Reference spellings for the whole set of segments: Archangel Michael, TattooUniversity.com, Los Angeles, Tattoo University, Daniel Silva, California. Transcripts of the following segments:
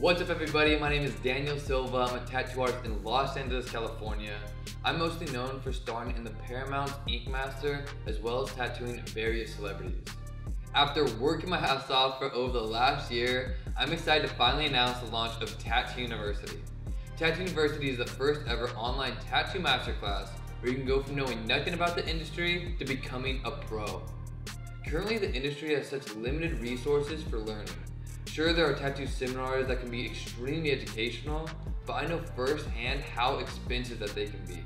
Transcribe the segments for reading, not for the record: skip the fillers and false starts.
What's up everybody, my name is Daniel Silva. I'm a tattoo artist in Los Angeles, California. I'm mostly known for starring in the Paramount's Ink Master as well as tattooing various celebrities. After working my ass off for over the last year, I'm excited to finally announce the launch of Tattoo University. Tattoo University is the first ever online tattoo masterclass where you can go from knowing nothing about the industry to becoming a pro. Currently, the industry has such limited resources for learning. Sure, there are tattoo seminars that can be extremely educational, but I know firsthand how expensive that they can be.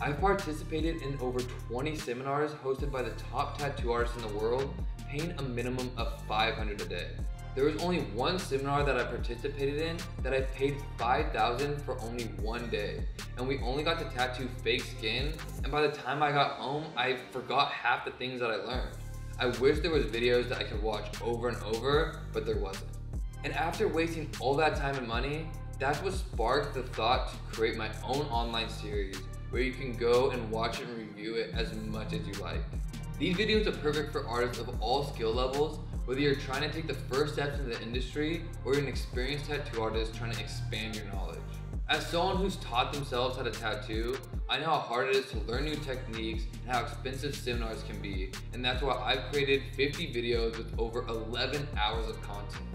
I've participated in over 20 seminars hosted by the top tattoo artists in the world, paying a minimum of $500 a day. There was only one seminar that I participated in that I paid $5,000 for only one day, and we only got to tattoo fake skin, and by the time I got home, I forgot half the things that I learned. I wish there was videos that I could watch over and over, but there wasn't. And after wasting all that time and money, that's what sparked the thought to create my own online series where you can go and watch and review it as much as you like. These videos are perfect for artists of all skill levels, whether you're trying to take the first steps in the industry or you're an experienced tattoo artist trying to expand your knowledge. As someone who's taught themselves how to tattoo, I know how hard it is to learn new techniques and how expensive seminars can be, and that's why I've created 50 videos with over 11 hours of content.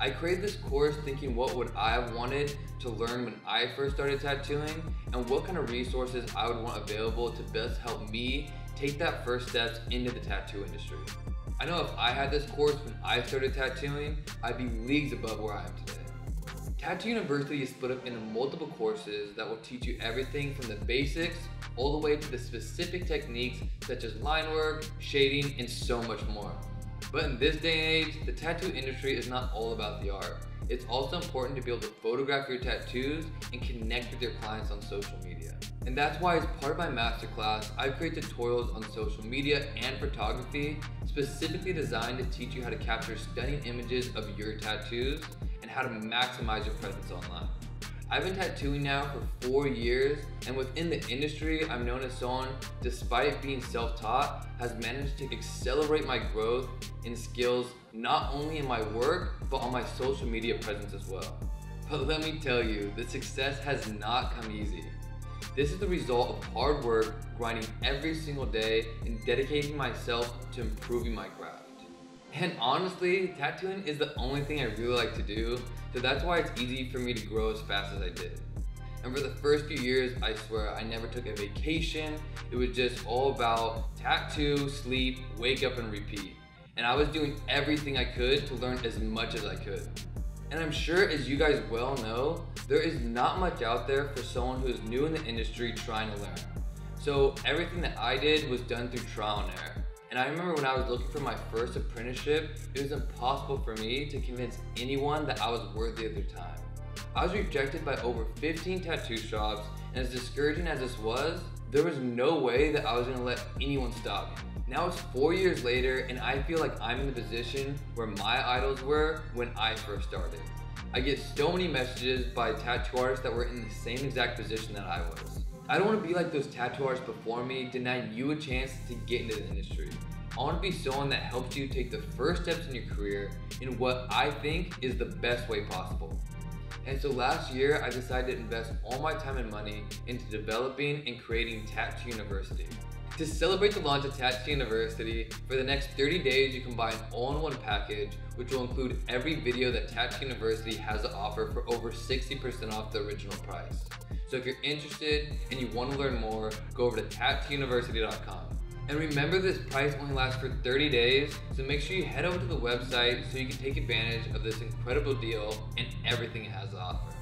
I created this course thinking what would I have wanted to learn when I first started tattooing and what kind of resources I would want available to best help me take that first steps into the tattoo industry. I know if I had this course when I started tattooing, I'd be leagues above where I am today. Tattoo University is split up into multiple courses that will teach you everything from the basics all the way to the specific techniques such as line work, shading, and so much more. But in this day and age, the tattoo industry is not all about the art. It's also important to be able to photograph your tattoos and connect with your clients on social media. And that's why as part of my masterclass, I create tutorials on social media and photography specifically designed to teach you how to capture stunning images of your tattoos and how to maximize your presence online. I've been tattooing now for 4 years, and within the industry, I'm known as someone, despite being self-taught, has managed to accelerate my growth in skills, not only in my work, but on my social media presence as well. But let me tell you, the success has not come easy. This is the result of hard work, grinding every single day, and dedicating myself to improving my craft. And honestly, tattooing is the only thing I really like to do, so that's why it's easy for me to grow as fast as I did. And for the first few years, I swear I never took a vacation. It was just all about tattoo, sleep, wake up, and repeat. And I was doing everything I could to learn as much as I could. And I'm sure, as you guys well know, there is not much out there for someone who is new in the industry trying to learn. So everything that I did was done through trial and error. And I remember when I was looking for my first apprenticeship, it was impossible for me to convince anyone that I was worthy of their time. I was rejected by over 15 tattoo shops, and as discouraging as this was, there was no way that I was going to let anyone stop me. Now it's 4 years later, and I feel like I'm in the position where my idols were when I first started. I get so many messages by tattoo artists that were in the same exact position that I was. I don't want to be like those tattoo artists before me, denying you a chance to get into the industry. I want to be someone that helps you take the first steps in your career in what I think is the best way possible. And so last year, I decided to invest all my time and money into developing and creating Tattoo University. To celebrate the launch of Tattoo University, for the next 30 days, you can buy an all-in-one package, which will include every video that Tattoo University has to offer for over 60% off the original price. So if you're interested and you want to learn more, go over to TattooUniversity.com. And remember, this price only lasts for 30 days, so make sure you head over to the website so you can take advantage of this incredible deal and everything it has to offer.